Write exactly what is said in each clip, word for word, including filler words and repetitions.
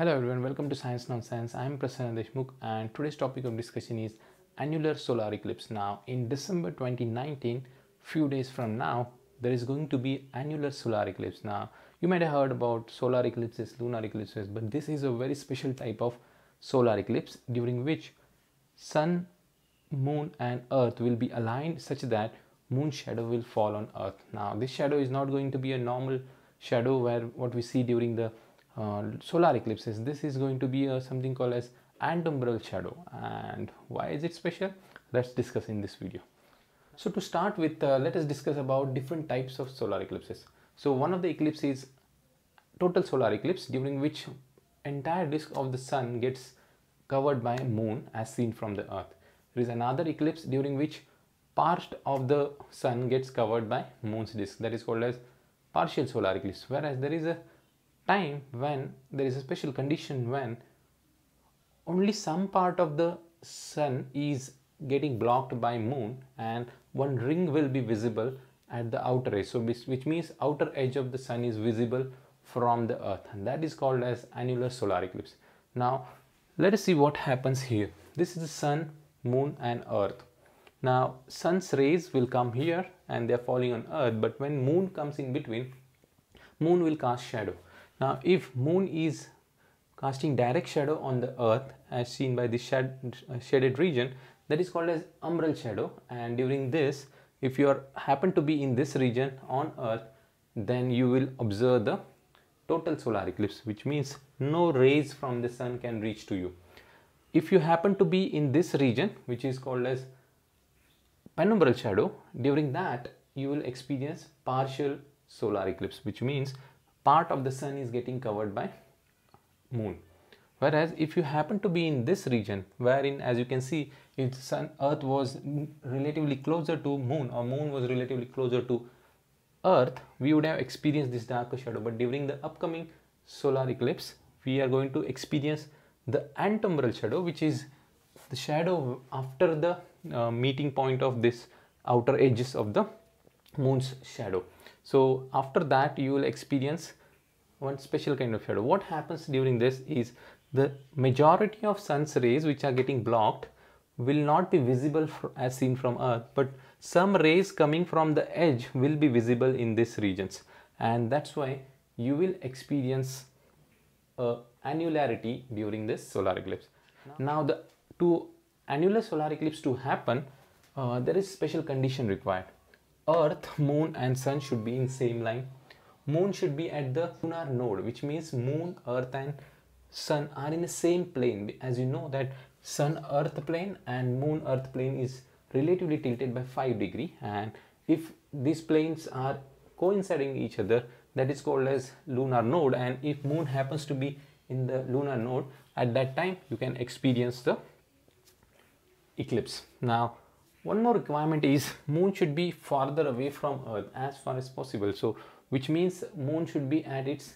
Hello everyone, welcome to Science Non Science. I am Prasanna Deshmukh and today's topic of discussion is annular solar eclipse. Now in December twenty nineteen, few days from now, there is going to be annular solar eclipse. Now you might have heard about solar eclipses, lunar eclipses, but this is a very special type of solar eclipse during which Sun, Moon and Earth will be aligned such that Moon shadow will fall on Earth. Now this shadow is not going to be a normal shadow where what we see during the Uh, solar eclipses. This is going to be uh, something called as antumbral shadow. And why is it special? Let's discuss in this video. So to start with, uh, let us discuss about different types of solar eclipses. So one of the eclipse is total solar eclipse, during which entire disk of the Sun gets covered by Moon as seen from the Earth. There is another eclipse during which part of the Sun gets covered by Moon's disk, that is called as partial solar eclipse. Whereas there is a time when there is a special condition when only some part of the Sun is getting blocked by Moon and one ring will be visible at the outer edge, so which means outer edge of the Sun is visible from the Earth, and that is called as annular solar eclipse. Now let us see what happens here. This is the Sun, Moon and Earth. Now Sun's rays will come here and they are falling on Earth, but when Moon comes in between, Moon will cast shadow. Now if Moon is casting direct shadow on the Earth as seen by this shad shaded region, that is called as umbral shadow, and during this, if you are happen to be in this region on Earth, then you will observe the total solar eclipse, which means no rays from the Sun can reach to you. If you happen to be in this region, which is called as penumbral shadow, during that you will experience partial solar eclipse, which means part of the Sun is getting covered by Moon. Whereas if you happen to be in this region, wherein as you can see, if the Sun, Earth was relatively closer to Moon, or Moon was relatively closer to Earth, we would have experienced this darker shadow. But during the upcoming solar eclipse, we are going to experience the antumbral shadow, which is the shadow after the uh, meeting point of this outer edges of the Moon's shadow. So after that you will experience one special kind of shadow. What happens during this is the majority of Sun's rays which are getting blocked will not be visible as seen from Earth, but some rays coming from the edge will be visible in these regions, and that's why you will experience uh, annularity during this solar eclipse. Now the to annular solar eclipse to happen, uh, there is special condition required. Earth, Moon and Sun should be in same line. Moon should be at the lunar node, which means Moon, Earth and Sun are in the same plane. As you know that Sun Earth plane and Moon Earth plane is relatively tilted by five degrees, and if these planes are coinciding each other, that is called as lunar node, and if Moon happens to be in the lunar node, at that time you can experience the eclipse. Now one more requirement is Moon should be farther away from Earth as far as possible, so which means Moon should be at its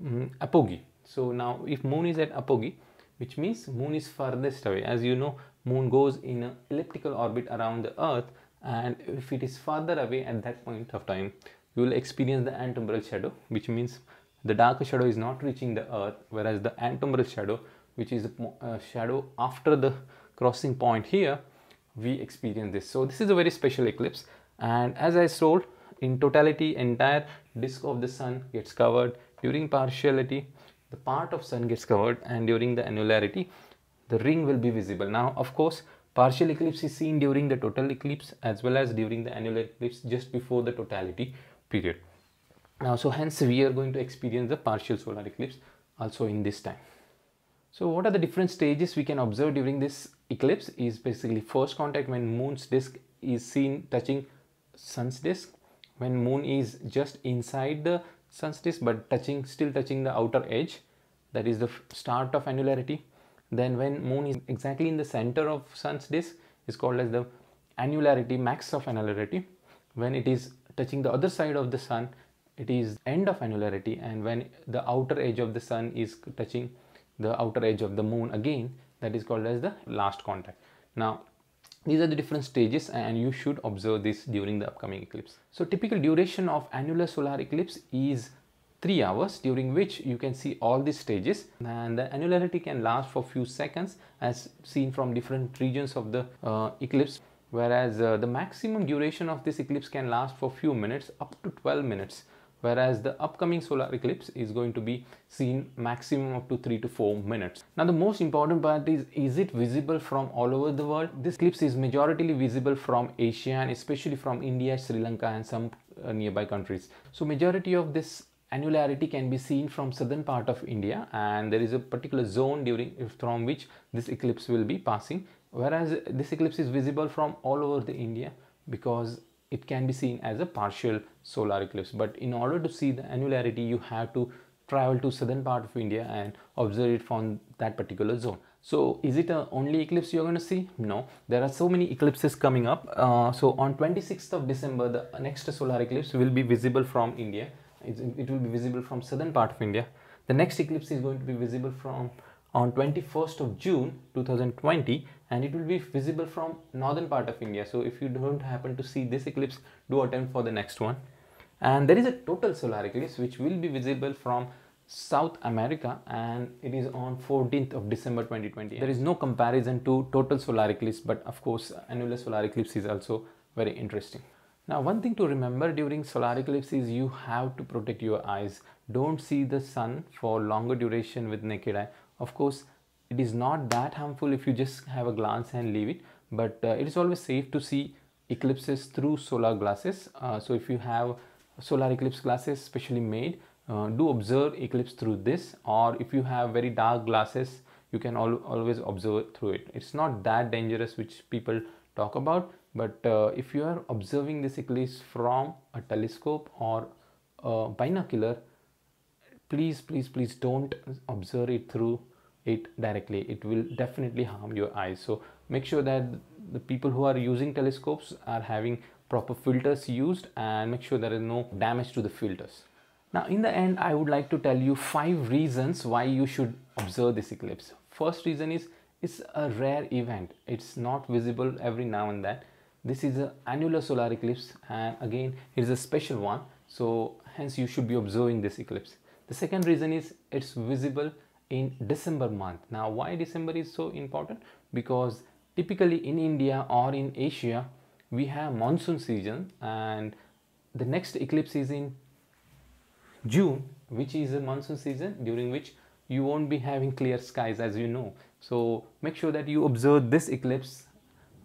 um, apogee. So now if Moon is at apogee, which means Moon is farthest away. As you know, Moon goes in an elliptical orbit around the Earth, and if it is farther away at that point of time, you will experience the antumbral shadow, which means the darker shadow is not reaching the Earth, whereas the antumbral shadow, which is the uh, shadow after the crossing point here, we experience this. So this is a very special eclipse, and as I told, in totality entire disk of the Sun gets covered. During partiality, the part of Sun gets covered, and during the annularity the ring will be visible. Now of course partial eclipse is seen during the total eclipse as well as during the annular eclipse just before the totality period. Now so hence we are going to experience the partial solar eclipse also in this time. So what are the different stages we can observe during this eclipse is basically first contact, when Moon's disk is seen touching Sun's disk, when Moon is just inside the Sun's disk but touching still touching the outer edge, that is the start of annularity. Then when Moon is exactly in the center of Sun's disk is called as the annularity, max of annularity. When it is touching the other side of the Sun, it is end of annularity, and when the outer edge of the Sun is touching the outer edge of the Moon again, that is called as the last contact. Now these are the different stages, and you should observe this during the upcoming eclipse. So typical duration of annular solar eclipse is three hours during which you can see all the stages, and the annularity can last for few seconds as seen from different regions of the uh, eclipse, whereas uh, the maximum duration of this eclipse can last for few minutes, up to twelve minutes, whereas the upcoming solar eclipse is going to be seen maximum up to three to four minutes. Now the most important part is, is it visible from all over the world? This eclipse is majoritarily visible from Asia, and especially from India, Sri Lanka and some uh, nearby countries. So majority of this annularity can be seen from southern part of India, and there is a particular zone during from which this eclipse will be passing, whereas this eclipse is visible from all over the India because it can be seen as a partial solar eclipse. But in order to see the annularity, you have to travel to southern part of India and observe it from that particular zone. So is it a only eclipse you're going to see? No, there are so many eclipses coming up. Uh, so on twenty-sixth of December, the next solar eclipse will be visible from India. It's, it will be visible from southern part of India. The next eclipse is going to be visible from on twenty-first of June two thousand twenty, and it will be visible from northern part of India. So if you don't happen to see this eclipse, do attempt for the next one. And there is a total solar eclipse which will be visible from South America, and it is on fourteenth of December twenty twenty. There is no comparison to total solar eclipse, but of course annular solar eclipse is also very interesting. Now, one thing to remember during solar eclipse is you have to protect your eyes. Don't see the sun for longer duration with naked eye. Of course, it is not that harmful if you just have a glance and leave it, but uh, it is always safe to see eclipses through solar glasses. Uh, so if you have solar eclipse glasses specially made, uh, do observe eclipse through this, or if you have very dark glasses, you can al always observe through it. It's not that dangerous, which people talk about. But uh, if you are observing this eclipse from a telescope or a binocular, please, please, please don't observe it through it directly. It will definitely harm your eyes. So make sure that the people who are using telescopes are having proper filters used, and make sure there is no damage to the filters. Now in the end, I would like to tell you five reasons why you should observe this eclipse. First reason is, it's a rare event. It's not visible every now and then. This is an annular solar eclipse, and again it is a special one, so hence you should be observing this eclipse. The second reason is it's visible in December month. Now why December is so important? Because typically in India or in Asia we have monsoon season, and the next eclipse is in June, which is a monsoon season during which you won't be having clear skies, as you know. So make sure that you observe this eclipse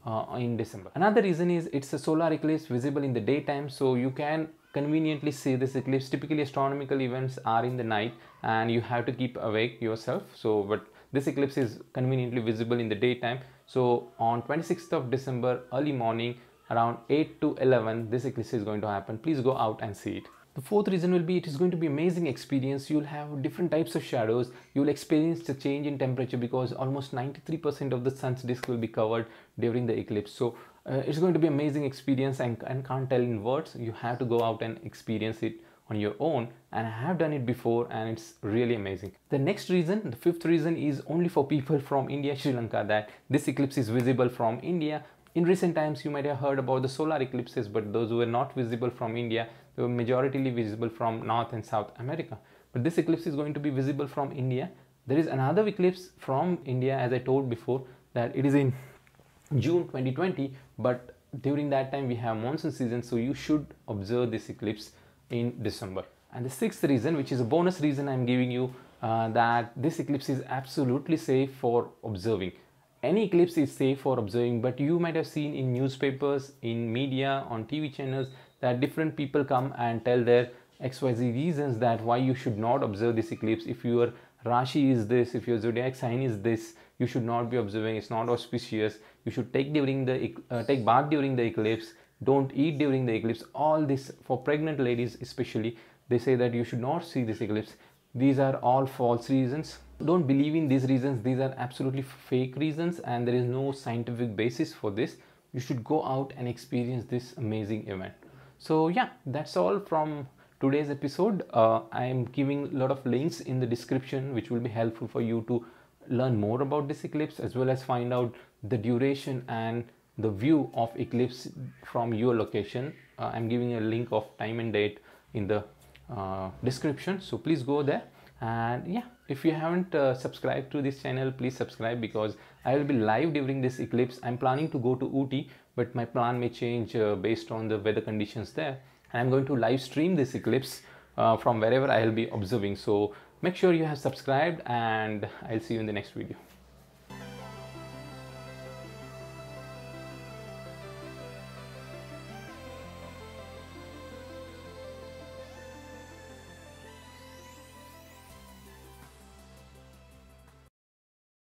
Uh, in December. Another reason is it's a solar eclipse visible in the daytime, so you can conveniently see this eclipse. Typically astronomical events are in the night and you have to keep awake yourself, so but this eclipse is conveniently visible in the daytime. So on twenty-sixth of December early morning around eight to eleven, this eclipse is going to happen. Please go out and see it. The fourth reason will be it is going to be amazing experience. You'll have different types of shadows. You'll experience the change in temperature because almost ninety-three percent of the sun's disk will be covered during the eclipse. So uh, it's going to be amazing experience, and, and can't tell in words. You have to go out and experience it on your own, and I have done it before and it's really amazing. The next reason, the fifth reason, is only for people from India, Sri Lanka, that this eclipse is visible from India. In recent times you might have heard about the solar eclipses, but those were not visible from India. They were majoritarily visible from North and South America. But this eclipse is going to be visible from India. There is another eclipse from India, as I told before, that it is in June twenty twenty, but during that time we have monsoon season, so you should observe this eclipse in December. And the sixth reason, which is a bonus reason I'm giving you, uh, that this eclipse is absolutely safe for observing. Any eclipse is safe for observing, but you might have seen in newspapers, in media, on T V channels that different people come and tell their X Y Z reasons that why you should not observe this eclipse. If your Rashi is this, if your zodiac sign is this, you should not be observing. It's not auspicious. You should take during the uh, take bath during the eclipse. Don't eat during the eclipse. All this for pregnant ladies especially. They say that you should not see this eclipse. These are all false reasons. Don't believe in these reasons. These are absolutely fake reasons, and there is no scientific basis for this. You should go out and experience this amazing event. So yeah, that's all from today's episode. uh, I am giving a lot of links in the description which will be helpful for you to learn more about this eclipse, as well as find out the duration and the view of eclipse from your location. uh, I'm giving a link of time and date in the uh, description. So please go there. And yeah, if you haven't uh, subscribed to this channel, please subscribe, because I will be live during this eclipse. I'm planning to go to Ooty, but my plan may change uh, based on the weather conditions there. And I'm going to live stream this eclipse uh, from wherever I'll be observing. So make sure you have subscribed, and I'll see you in the next video.